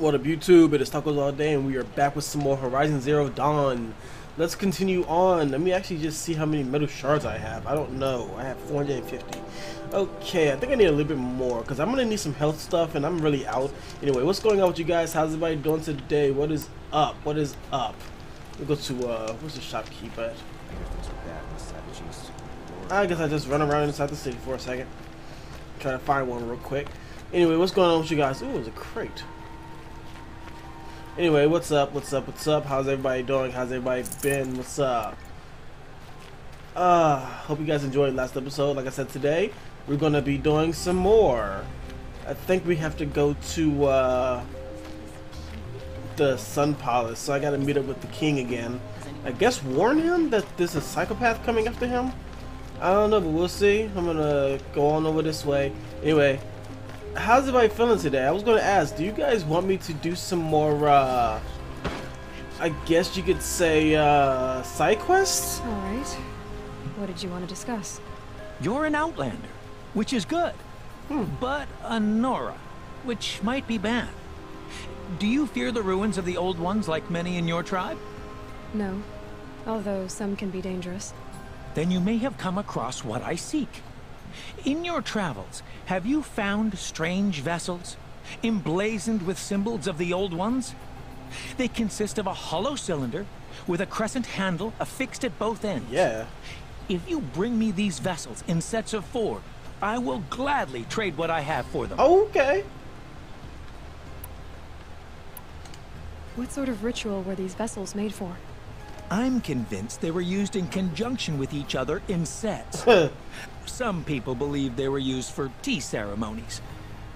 What up YouTube, it is Tacosallday and we are back with some more Horizon Zero Dawn. Let's continue on. Let me actually just see how many metal shards I have. I don't know. I have 450. Okay, I think I need a little bit more because I'm going to need some health stuff and I'm really out. Anyway, what's going on with you guys? How's everybody doing today? What is up? What is up? We'll go to, where's the shopkeeper? I guess I just run around inside the city for a second. Try to find one real quick. Anyway, what's going on with you guys? Ooh, it was a crate. Anyway, what's up? What's up? What's up? How's everybody doing? How's everybody been? What's up? Hope you guys enjoyed last episode. Like I said, today we're gonna be doing some more. I think we have to go to the Sun Palace, so I gotta meet up with the king again. I guess warn him that there's a psychopath coming after him. I don't know, but we'll see. I'm gonna go on over this way. Anyway. How's everybody feeling today? I was gonna ask, do you guys want me to do some more I guess you could say side quests? Alright. What did you want to discuss? You're an outlander, which is good. But a Nora, which might be bad. Do you fear the ruins of the old ones like many in your tribe? No. Although some can be dangerous. Then you may have come across what I seek. In your travels, have you found strange vessels, emblazoned with symbols of the old ones? They consist of a hollow cylinder with a crescent handle affixed at both ends. Yeah. If you bring me these vessels in sets of 4, I will gladly trade what I have for them. Okay. What sort of ritual were these vessels made for? I'm convinced they were used in conjunction with each other in sets. Some people believe they were used for tea ceremonies.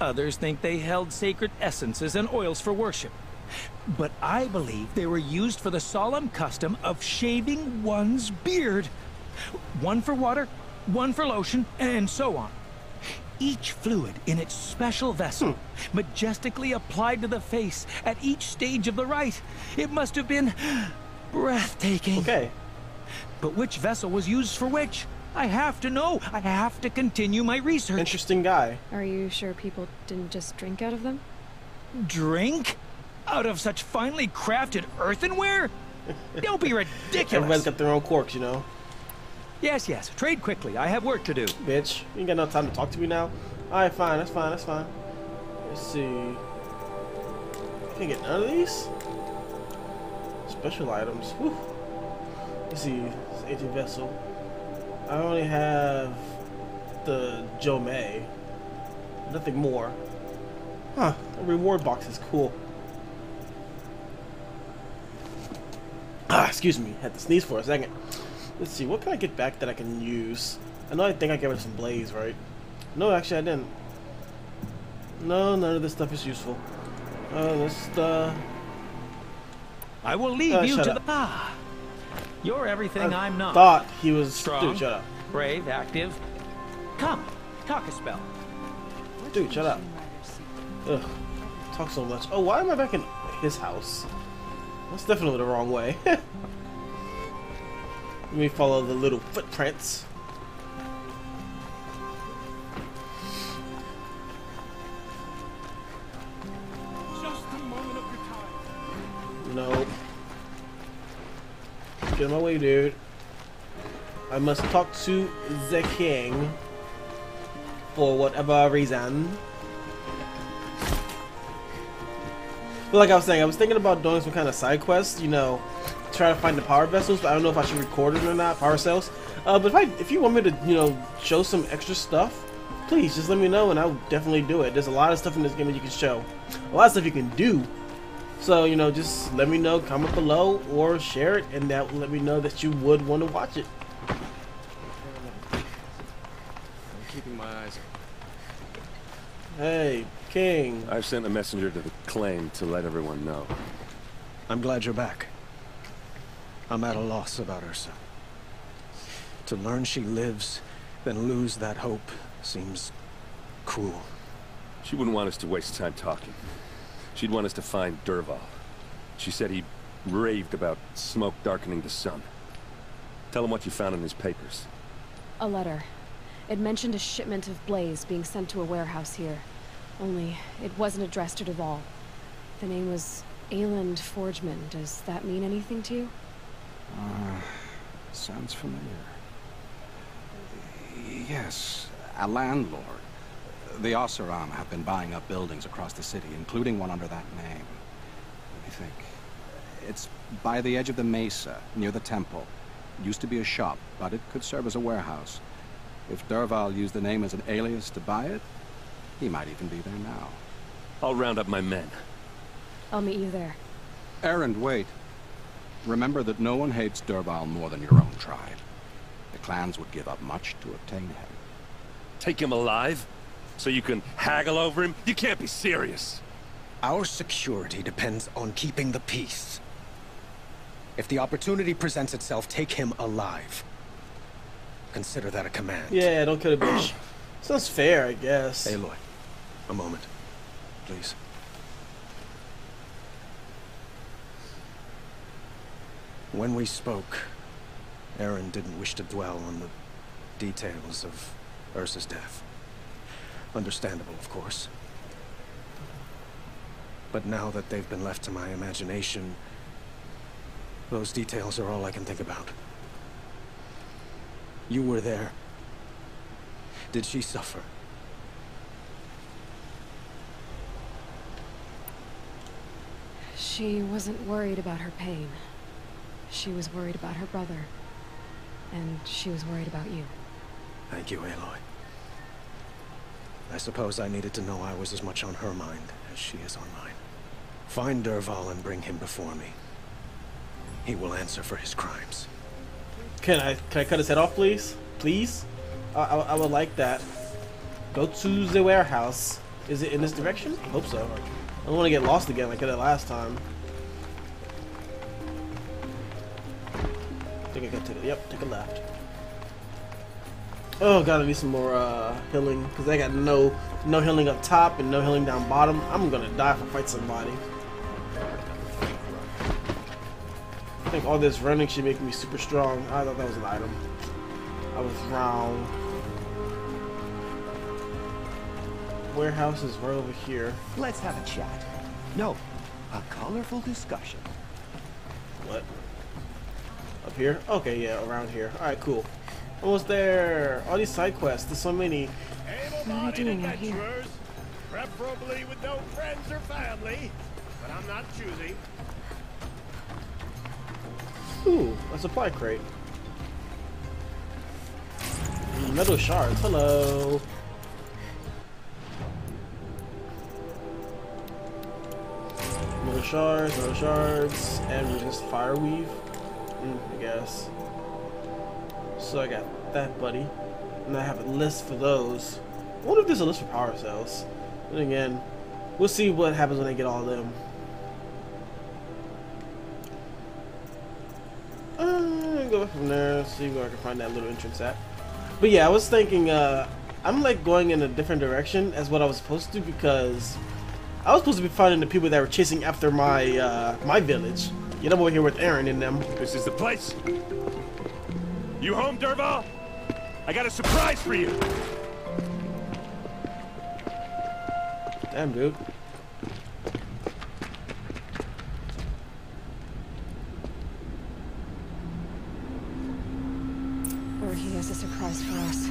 Others think they held sacred essences and oils for worship. But I believe they were used for the solemn custom of shaving one's beard. One for water, one for lotion, and so on. Each fluid in its special vessel, majestically applied to the face at each stage of the rite. It must have been breathtaking. Okay. But which vessel was used for which? I have to know. I have to continue my research. Interesting guy. Are you sure people didn't just drink out of them? Drink? Out of such finely crafted earthenware? Don't be ridiculous. Everybody's got their own quirks, you know. Yes, yes. Trade quickly. I have work to do. Bitch, you ain't got no time to talk to me now. All right, fine. That's fine. That's fine. Let's see. I can't get none of these special items. Whew. Let's see. It's an 18 vessel. I only have the Jomei. Nothing more. Huh. A reward box is cool. Ah, excuse me. Had to sneeze for a second. Let's see. What can I get back that I can use? I know I think I gave it some blaze, right? No, actually I didn't. No, none of this stuff is useful. Let's, I will leave you to the... Ah! You're everything I'm not. Thought he was strong, dude, shut up. Brave, active. Come, talk a spell. Dude, shut up. Ugh, talk so much. Oh, why am I back in his house? That's definitely the wrong way. Let me follow the little footprints. Just a moment of your time. No. Get my way, dude. I must talk to the king for whatever reason. But like I was saying, I was thinking about doing some kind of side quest, you know, try to find the power vessels, but I don't know if I should record it or not, power cells. But if you want me to, you know, show some extra stuff, please just let me know and I'll definitely do it. There's a lot of stuff in this game that you can show. A lot of stuff you can do. So, you know, just let me know, comment below, or share it, and that will let me know that you would want to watch it. I'm keeping my eyes open. Hey, King. I've sent a messenger to the claim to let everyone know. I'm glad you're back. I'm at a loss about Ersa. To learn she lives, then lose that hope seems cruel. She wouldn't want us to waste time talking. She'd want us to find Dervahl. She said he raved about smoke darkening the sun. Tell him what you found in his papers. A letter. It mentioned a shipment of blaze being sent to a warehouse here. Only, it wasn't addressed to Dervahl. The name was Eiland Forgeman. Does that mean anything to you? Sounds familiar. Yes, a landlord. The Oseram have been buying up buildings across the city, including one under that name. Let me think. It's by the edge of the mesa, near the temple. It used to be a shop, but it could serve as a warehouse. If Dervahl used the name as an alias to buy it, he might even be there now. I'll round up my men. I'll meet you there. Erend, wait. Remember that no one hates Dervahl more than your own tribe. The clans would give up much to obtain him. Take him alive? So you can haggle over him? You can't be serious. Our security depends on keeping the peace. If the opportunity presents itself, take him alive. Consider that a command. Yeah, don't kill a bitch. Sounds fair, I guess. Hey, Aloy. A moment, please. When we spoke, Aaron didn't wish to dwell on the details of Ersa's death. Understandable, of course. But now that they've been left to my imagination, those details are all I can think about. You were there. Did she suffer? She wasn't worried about her pain. She was worried about her brother. And she was worried about you. Thank you, Aloy. I suppose I needed to know I was as much on her mind as she is on mine. Find Dervahl and bring him before me. He will answer for his crimes. Can I cut his head off, please? Please? I would like that. Go to the warehouse. Is it in this direction? I hope so. I don't want to get lost again like I did last time. I think I got to the, yep, take a left. Oh, gotta be some more healing, because I got no healing up top and no healing down bottom. I'm gonna die if I fight somebody. I think all this running should make me super strong. I thought that was an item. I was wrong. Warehouse is right over here. Let's have a chat. No, a colorful discussion. What? Up here? Okay, yeah, around here. Alright, cool. Almost there. All these side quests. There's so many. What are you doing out here? Preferably with no friends or family, but I'm not choosing. Ooh, a supply crate. Metal shards. Hello. Metal shards, and we just fireweave. I guess. So I got that, buddy, and I have a list for those. I wonder if there's a list for power cells. But again, we'll see what happens when I get all of them. Go from there, see where I can find that little entrance at. But yeah, I was thinking, I'm like going in a different direction as what I was supposed to, because I was supposed to be finding the people that were chasing after my my village. Yet I'm over here with Aaron and them. This is the place. You home, Dervahl? I got a surprise for you! Damn, dude. Or he has a surprise for us.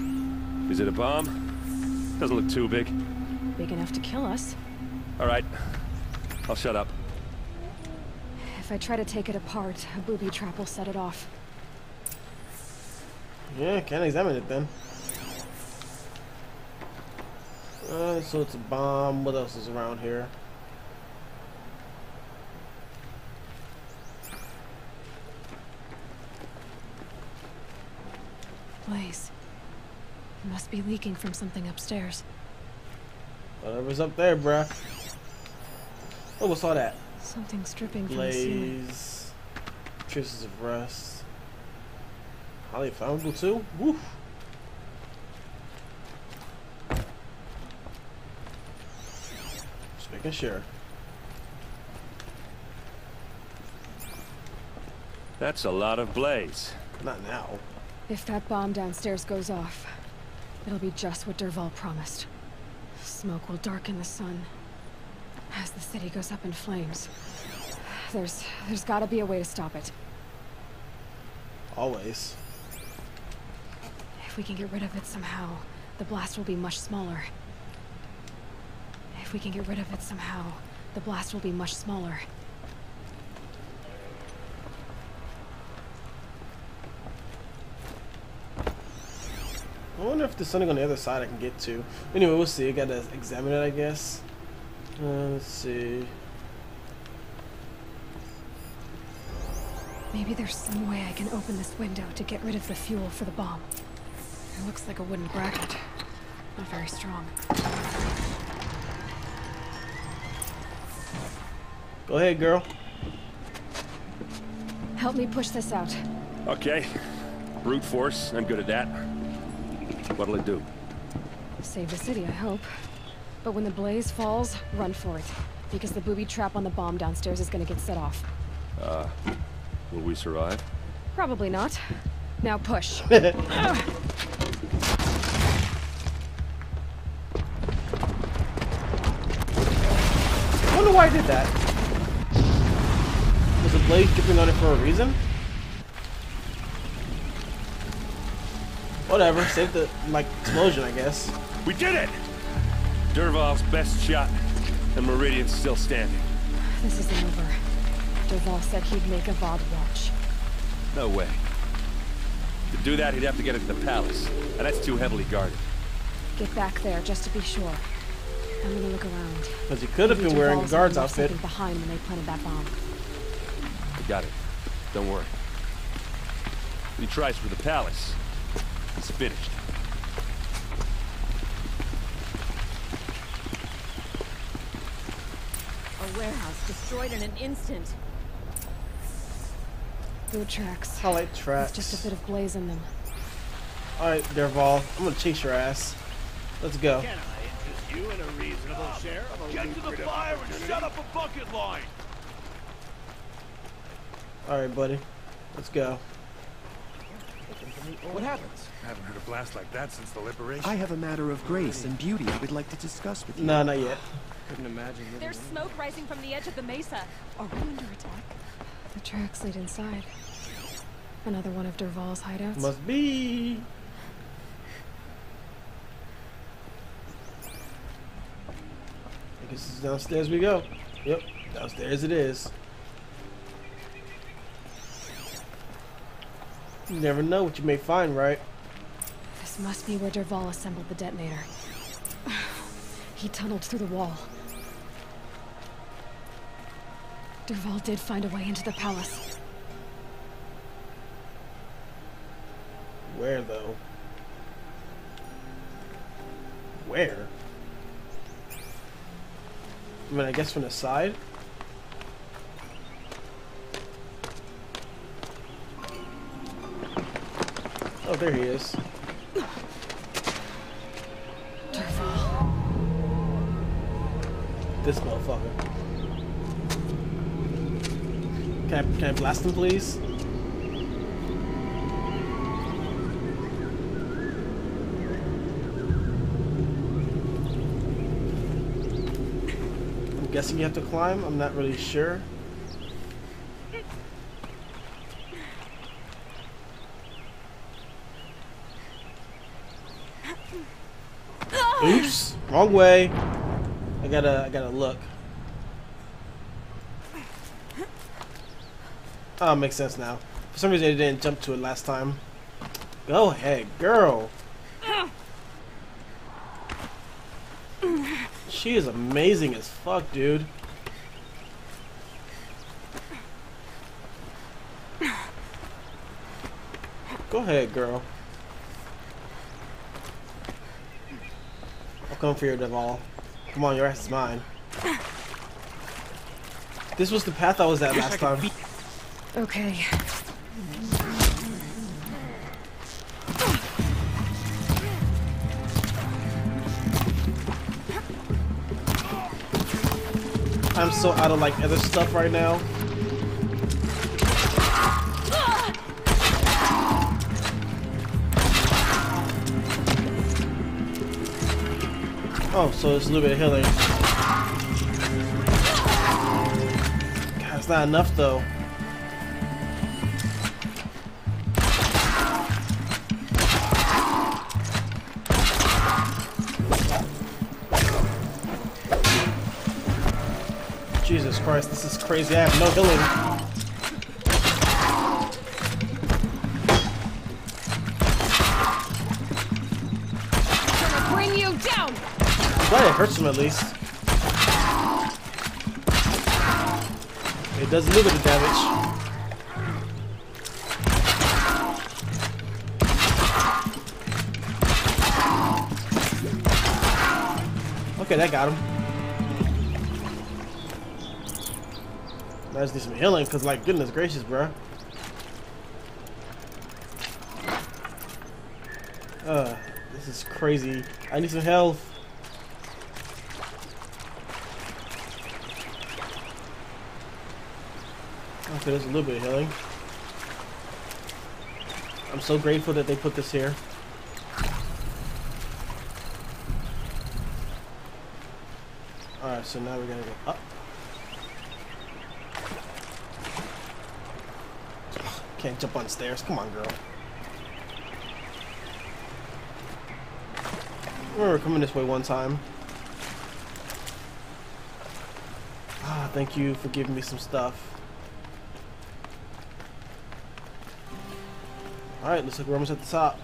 Is it a bomb? Doesn't look too big. Big enough to kill us. Alright. I'll shut up. If I try to take it apart, a booby trap will set it off. Yeah, can't examine it then. So it's a bomb. What else is around here? Blaze. It must be leaking from something upstairs. Whatever's up there, bruh. Oh, what's all that? Something dripping from the ceiling. Blaze. Traces of rust. Highly flammable too? Woof. Just making sure. That's a lot of blaze. Not now. If that bomb downstairs goes off, it'll be just what Dervahl promised. Smoke will darken the sun. As the city goes up in flames, there's gotta be a way to stop it. Always. If we can get rid of it somehow, the blast will be much smaller. If we can get rid of it somehow, the blast will be much smaller. I wonder if there's something on the other side I can get to. Anyway, we'll see. I gotta examine it, I guess. Let's see. Maybe there's some way I can open this window to get rid of the fuel for the bomb. It looks like a wooden bracket. Not very strong. Go ahead, girl. Help me push this out. Okay. Brute force. I'm good at that. What'll it do? Save the city, I hope. But when the blaze falls, run for it. Because the booby trap on the bomb downstairs is gonna get set off. Will we survive? Probably not. Now push. I wonder why I did that. Was the blaze dripping on it for a reason? Whatever, save the, like, explosion, I guess. We did it! Dervahl's best shot, and Meridian's still standing. This isn't over. Dervahl said he'd make a VOD watch. No way. To do that, he'd have to get into the palace, and that's too heavily guarded. Get back there, just to be sure. I'm gonna look around. Because he could have been wearing a guard's outfit. Behind when they planted that bomb. I got it. Don't worry. He tries for the palace. It's finished. A warehouse destroyed in an instant. Food tracks. Highlight tracks. There's just a bit of blaze in them. Alright, Dervahl. I'm gonna chase your ass. Let's go. Can I interest you in a reasonable share of a get to the fire and shut up a bucket line! Alright, buddy. Let's go. What happens? I haven't heard a blast like that since the liberation. I have a matter of grace and beauty I would like to discuss with you. No, not yet. Couldn't imagine. There's smoke rising from the edge of the mesa. Are we under attack? The tracks lead inside. Another one of Dervahl's hideouts. Must be. I guess it's downstairs we go. Yep, downstairs it is. You never know what you may find, right? This must be where Dervahl assembled the detonator. He tunneled through the wall. Dervahl did find a way into the palace. Where, though? Where? I mean, I guess from the side? Oh, there he is. Dervahl. This motherfucker. Can I blast him, please? I'm guessing you have to climb. I'm not really sure. Oops, wrong way. I gotta look. Oh, makes sense now. For some reason I didn't jump to it last time. Go ahead, girl. She is amazing as fuck, dude. Go ahead, girl. Come for your Dervahl. Come on, your ass is mine. This was the path I was at last time. Okay. I'm so out of like other stuff right now. Oh, so it's a little bit of healing. That's not enough though. Jesus Christ, this is crazy. I have no healing. Glad it hurts him at least. It does a little bit of damage. Okay, that got him. I just need some healing, cause like goodness gracious, bro. This is crazy. I need some health. Okay, there's a little bit of healing. I'm so grateful that they put this here. Alright, so now we're gonna go up. Can't jump on stairs. Come on, girl. I remember coming this way one time. Ah, thank you for giving me some stuff. Alright, looks like we're almost at the top.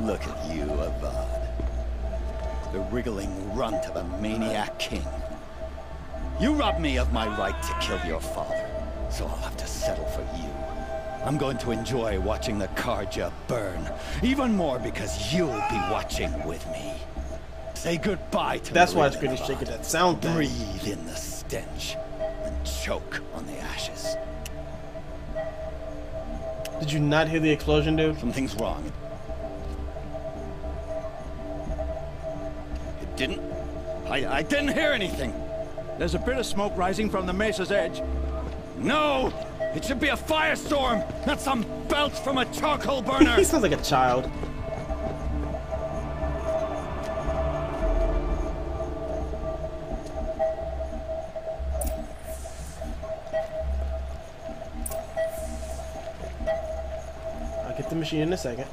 Look at you, Avad. The wriggling runt of a maniac king. You robbed me of my right to kill your father, so I'll have to settle for you. I'm going to enjoy watching the Karja burn, even more because you'll be watching with me. Say goodbye to That's why it's good to shake it that sound thing. Breathe in the stench and choke on the ashes. Did you not hear the explosion, dude? Something's wrong. It didn't. I didn't hear anything. There's a bit of smoke rising from the mesa's edge. No! It should be a firestorm, not some belch from a charcoal burner! He sounds like a child. The machine in a second.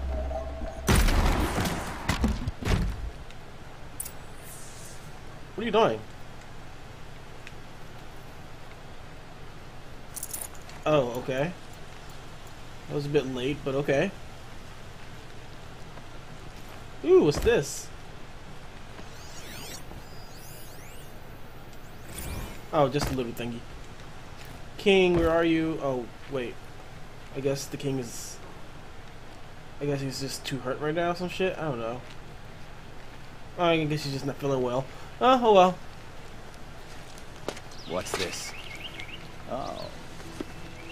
What are you doing? Oh, okay. That was a bit late, but okay. Ooh, what's this? Oh, just a little thingy. King, where are you? Oh, wait. I guess the king is... I guess he's just too hurt right now or some shit. I don't know. I guess he's just not feeling well. Oh well. What's this? Oh.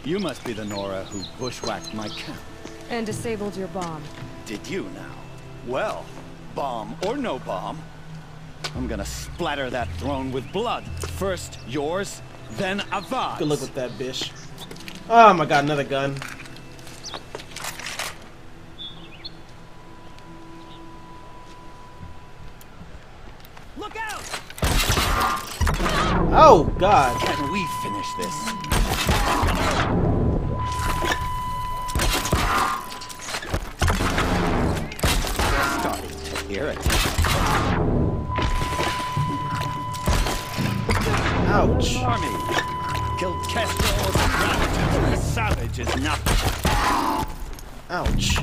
You must be the Nora who bushwhacked my camp. And disabled your bomb. Did you now? Well, bomb or no bomb, I'm gonna splatter that throne with blood. First yours, then Avad's. Good luck with that, bitch. Oh my god, another gun. Oh God! Can we finish this? They're starting to irritate. Ouch! Army killed Kestrels and Ravagers. The savage is nothing. Ouch!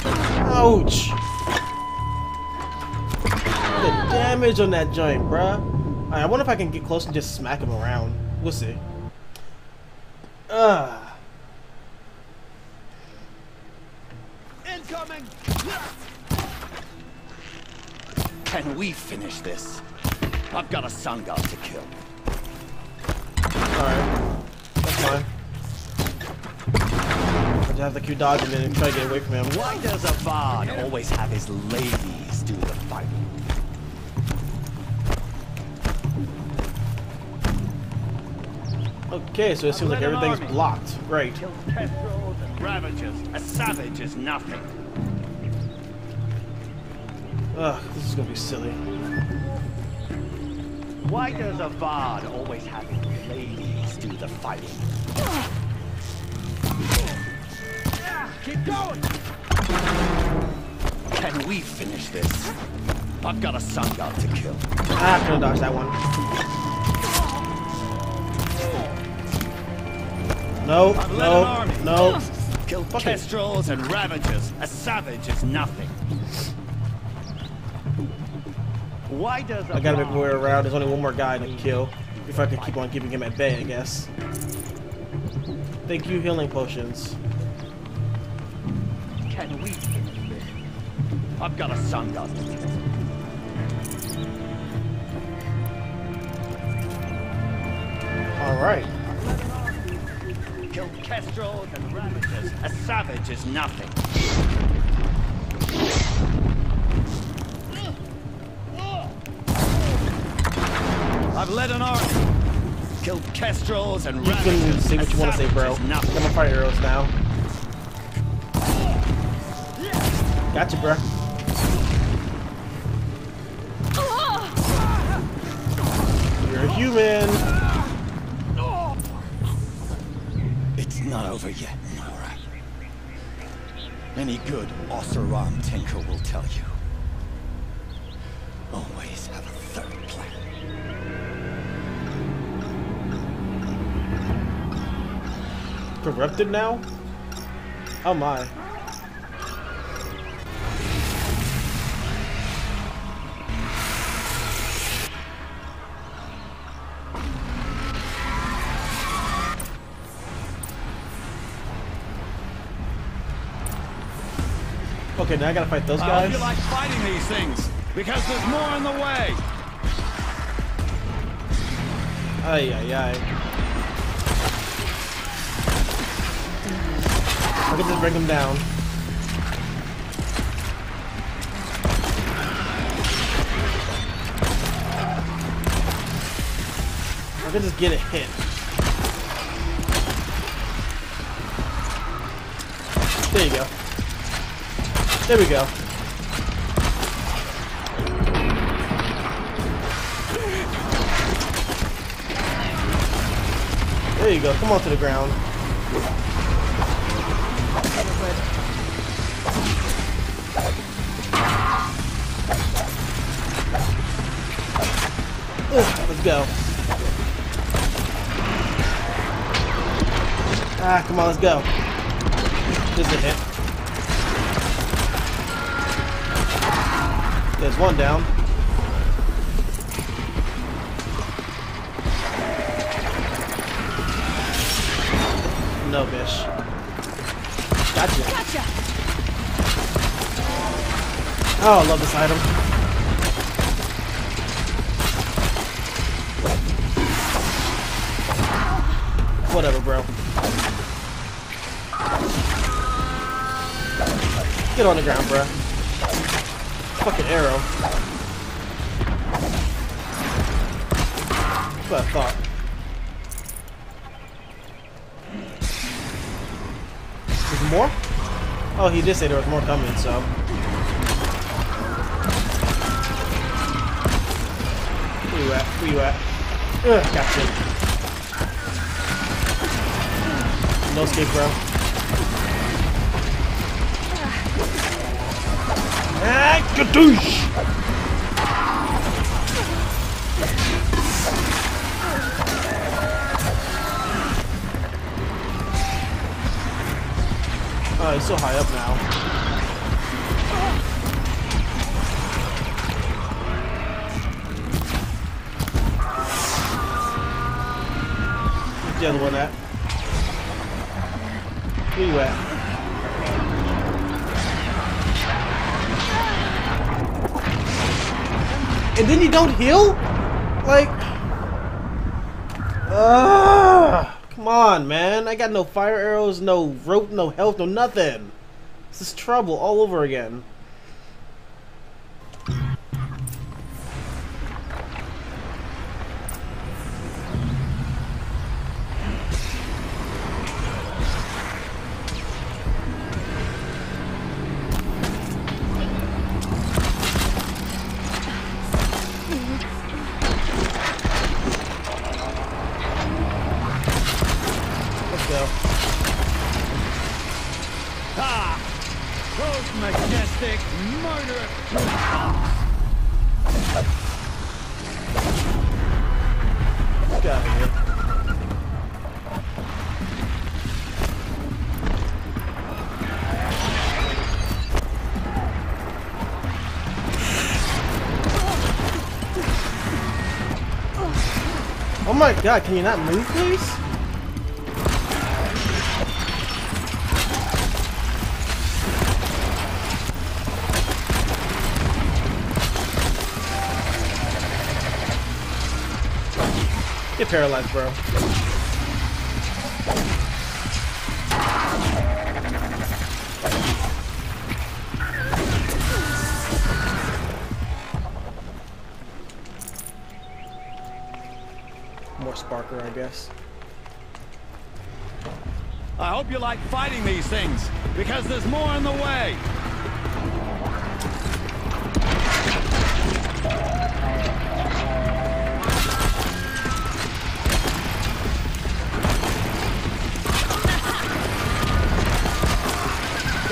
Ouch! The damage on that joint, bruh. I wonder if I can get close and just smack him around. We'll see. Incoming! Can we finish this? I've got a sun god to kill. Alright. That's fine. I just have to keep dodging it and try to get away from him. Why does Avad always have his ladies do the fighting? Okay, so it seems like everything's blocked. Right. Ravagers. A savage is nothing. Ugh, this is gonna be silly. Why does a bard always have ladies do the fighting? Keep going! Can we finish this? I've got a sun god to kill. I have to dodge that one. No, no, no. Kill kestrels and ravagers. A savage is nothing. Why does I gotta move around? There's only one more guy to kill. If I could keep on keeping him at bay, I guess. Thank you, healing potions. Can we? I've got a sun god. All right. Kill kestrels and ravagers. A savage is nothing. I've led an army. Kill kestrels and ravagers. You can say what you want to say, bro. I'm a fire heroes now. Gotcha, bro. You're a human. Not over yet, Nora. Any good Oseram tinker will tell you. Always have a third plan. Corrupted now? Oh my. Okay, now I gotta fight those guys. I hope you like fighting these things because there's more in the way. Ay, ay, ay. I can just bring them down. I can just get a hit. There you go. There we go. There you go. Come on to the ground. Ugh, let's go. Ah, come on, let's go. This is a hit. There's one down. No, bish. Gotcha. Gotcha. Oh, I love this item. Whatever, bro. Get on the ground, bro. Fucking arrow. That's what I thought. Is there more? Oh, he did say there was more coming, so. Where you at? Where you at? Ugh, gotcha. No escape, bro. Ah, kadoosh! Oh, he's so high up now. Where's the other one at? Where you at? And then you don't heal? Like... come on, man. I got no fire arrows, no rope, no health, no nothing. This is trouble all over again. Oh my god, can you not move, please? Get paralyzed, bro. More sparkler, I guess. I hope you like fighting these things, because there's more in the way.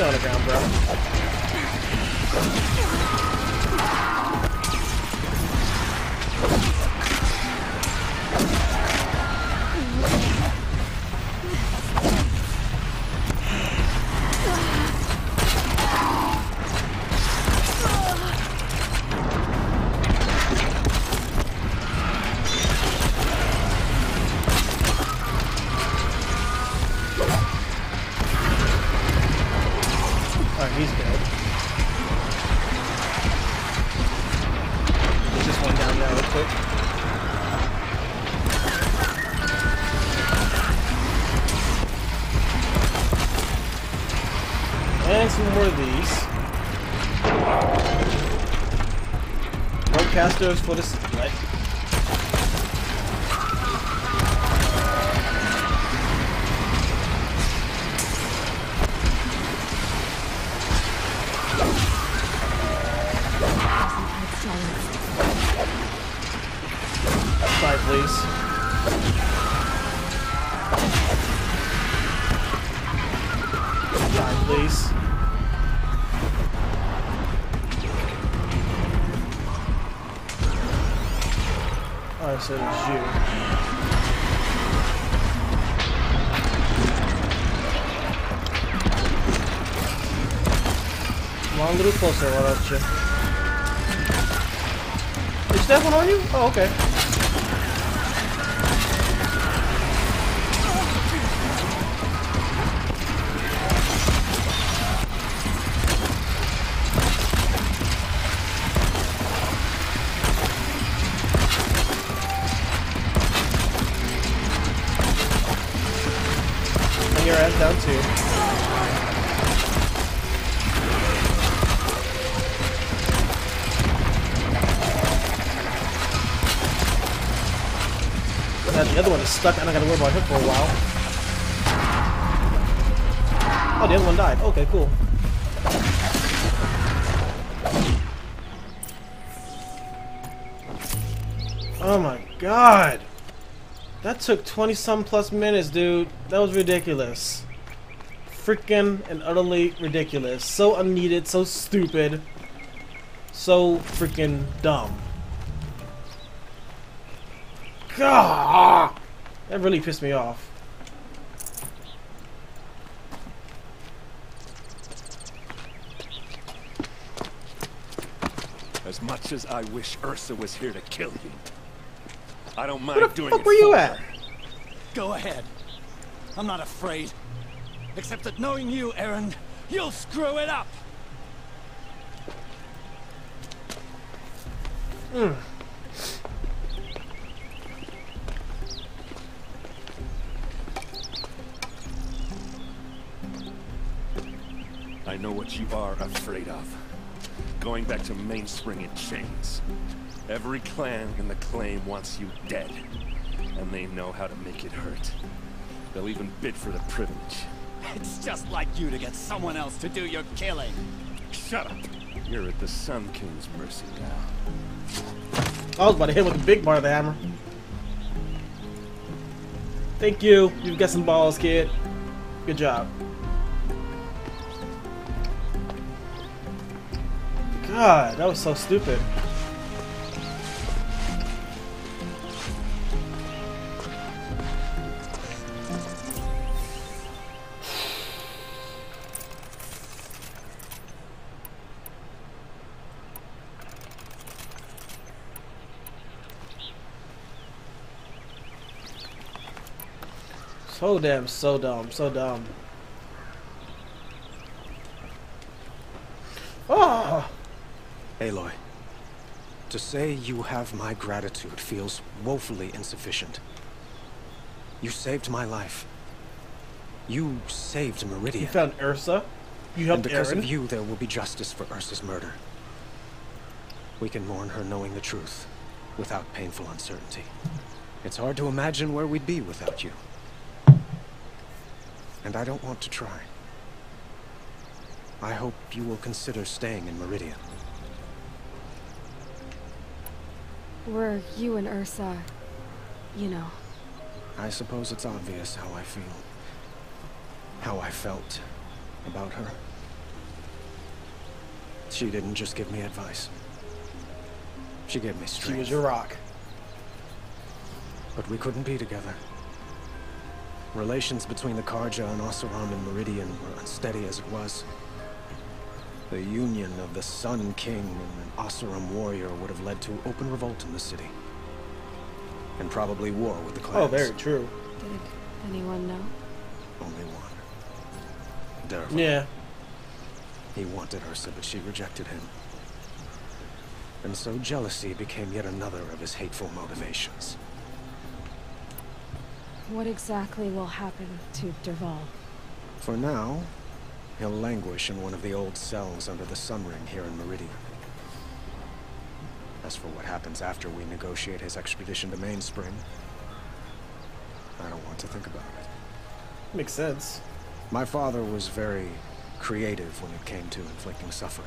On the ground, bro. For this, right? Sorry, please. So it's you. Come on, a little closer, why don't you? Is that one on you? Oh, okay. Down too. Now the other one is stuck, and I gotta worry about him for a while. Oh, the other one died. Okay, cool. Oh my god! That took 20-some plus minutes, dude. That was ridiculous. Freaking and utterly ridiculous. So unneeded, so stupid, so freaking dumb. God, that really pissed me off. As much as I wish Ersa was here to kill you, I don't mind doing it. Where the fuck were you at? Go ahead. I'm not afraid. Except that knowing you, Erend, you'll screw it up! Mm. I know what you are afraid of. Going back to Mainspring in chains. Every clan in the claim wants you dead. And they know how to make it hurt. They'll even bid for the privilege. It's just like you to get someone else to do your killing. Shut up. You're at the Sun King's mercy now. I was about to hit with a big bar of the hammer. Thank you. You've got some balls, kid. Good job. God, that was so stupid. So damn, so dumb, so dumb. Ah! Aloy, to say you have my gratitude feels woefully insufficient. You saved my life. You saved Meridian. You found Ersa. You helped Aaron. And because of you, there will be justice for Ersa's murder. We can mourn her knowing the truth, without painful uncertainty. It's hard to imagine where we'd be without you. And I don't want to try. I hope you will consider staying in Meridian. Were you and Ersa, you know. I suppose it's obvious how I feel. How I felt about her. She didn't just give me advice. She gave me strength. She was your rock. But we couldn't be together. Relations between the Karja and Oseram and Meridian were unsteady as it was. The union of the Sun King and an Oseram warrior would have led to open revolt in the city. And probably war with the clans. Oh, very true. Did anyone know? Only one. Dervahl. Yeah. He wanted Ersa, but she rejected him. And so jealousy became yet another of his hateful motivations. What exactly will happen to Dervahl? For now, he'll languish in one of the old cells under the Sunring here in Meridian. As for what happens after we negotiate his expedition to Mainspring, I don't want to think about it. Makes sense. My father was very creative when it came to inflicting suffering.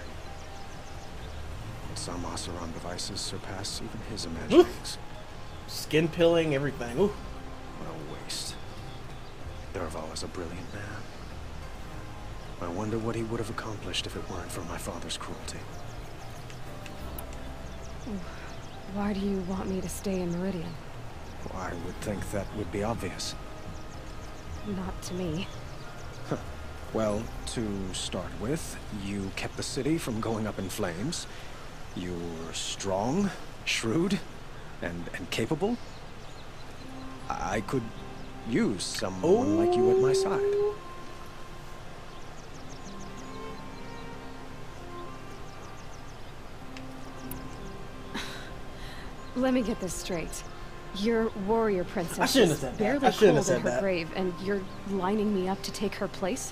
But some Oseram devices surpass even his imaginings. Ooh. Skin peeling, everything. Ooh. What a waste. Dervahl is a brilliant man. I wonder what he would have accomplished if it weren't for my father's cruelty. Why do you want me to stay in Meridian? Well, I would think that would be obvious. Not to me. Well, to start with, you kept the city from going up in flames. You were strong, shrewd, and capable. I could use someone like you at my side. Let me get this straight. Your warrior princess is barely cold in her grave, and you're lining me up to take her place?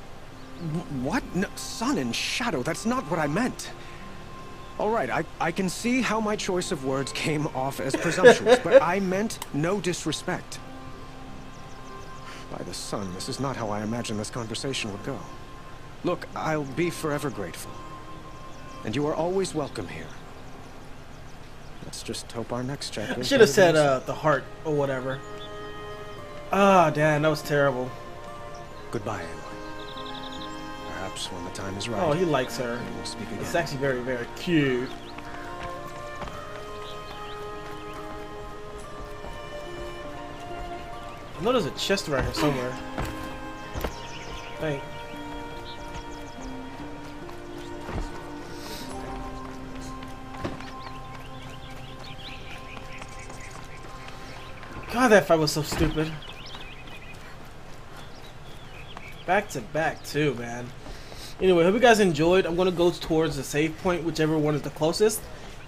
What? No, Sun and Shadow, that's not what I meant. All right, I can see how my choice of words came off as presumptuous, but I meant no disrespect. By the Sun, this is not how I imagined this conversation would go. Look, I'll be forever grateful. And you are always welcome here. Let's just hope our next chapter... I should have said the heart or whatever. Ah, Dan, that was terrible. Goodbye, Aloy. Perhaps when the time is right... Oh, he likes her. We'll speak again. It's actually very, very cute. I know there's a chest around here somewhere. Hey. God, that fight was so stupid. Back to back, too, man. Anyway, hope you guys enjoyed. I'm going to go towards the save point, whichever one is the closest.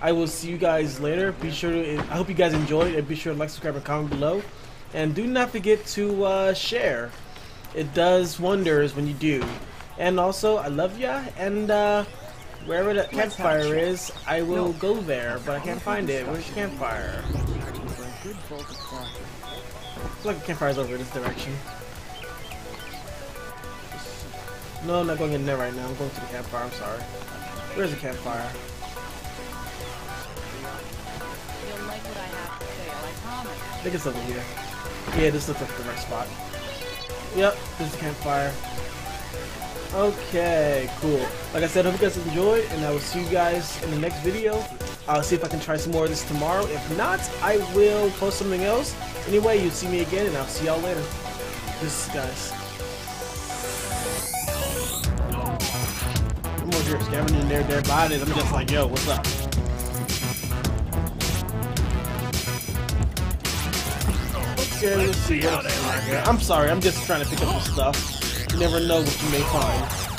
I will see you guys later. Be sure to, I hope you guys enjoyed, and be sure to like, subscribe, and comment below. And do not forget to share. It does wonders when you do. And also, I love ya, and wherever that campfire is, I will go there, but I can't find it. Where's the campfire? Look, the campfire's over this direction. No, I'm not going in there right now. I'm going to the campfire. I'm sorry. Where's the campfire? You'll like what I have to say, I promise. I think it's over here. Yeah, this looks like the right spot. Yep, there's the campfire. Okay, cool. Like I said, hope you guys enjoyed, and I will see you guys in the next video. I'll see if I can try some more of this tomorrow. If not, I will post something else. Anyway, you'll see me again, and I'll see y'all later. Peace, guys. I'm over here scavenging their bodies. I'm just like, yo, what's up? What's I'm sorry, I'm just trying to pick up some stuff. You never know what you may find.